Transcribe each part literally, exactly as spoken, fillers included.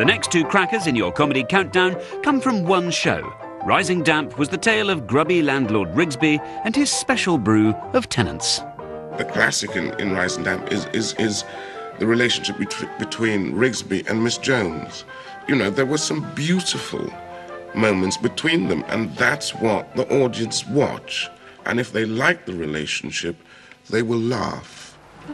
The next two crackers in your comedy countdown come from one show. Rising Damp was the tale of grubby landlord Rigsby and his special brew of tenants. The classic in, in Rising Damp is, is, is the relationship bet- between Rigsby and Miss Jones. You know, there were some beautiful moments between them, and that's what the audience watch. And if they like the relationship, they will laugh.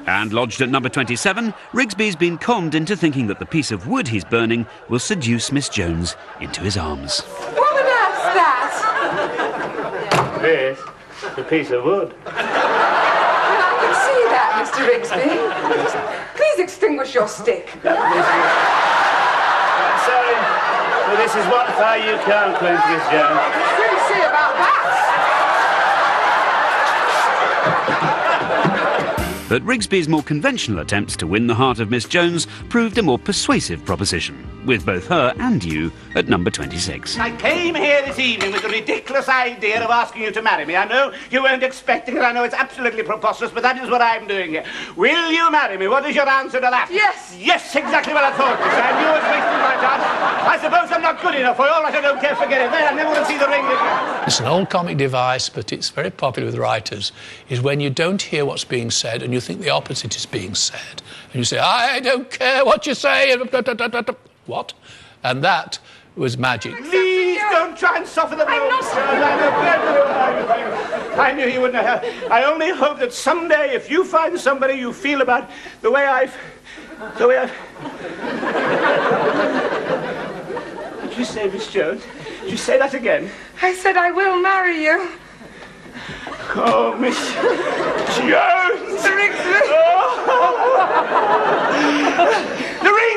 And lodged at number twenty-seven, Rigsby's been conned into thinking that the piece of wood he's burning will seduce Miss Jones into his arms. What on earth's that? This, the piece of wood. Well, I can see that, Mister Rigsby. Just please extinguish your stick. I'm sorry, but this is one fire you can't quench, Miss Jones. I can really see about that. But Rigsby's more conventional attempts to win the heart of Miss Jones proved a more persuasive proposition, with both her and you at number twenty-six. I came here this evening with the ridiculous idea of asking you to marry me. I know you weren't expecting it, I know it's absolutely preposterous, but that is what I'm doing here. Will you marry me? What is your answer to that? Yes! Yes, exactly what I thought. I knew I was wasting my time. I suppose I'm not good enough for you, all right, I don't care, forget it. There, I never want to see the ring again. It's an old comic device, but it's very popular with writers, is when you don't hear what's being said and you think the opposite is being said, and you say, I don't care what you say. What? And that was magic. Please don't try and soften the blow. I'm not sorry. I knew you wouldn't have. I only hope that someday, if you find somebody you feel about the way I've, the way I've. Did you say, Miss Jones? Did you say that again? I said I will marry you. Oh, Miss Jones! The ring! Oh. The ring!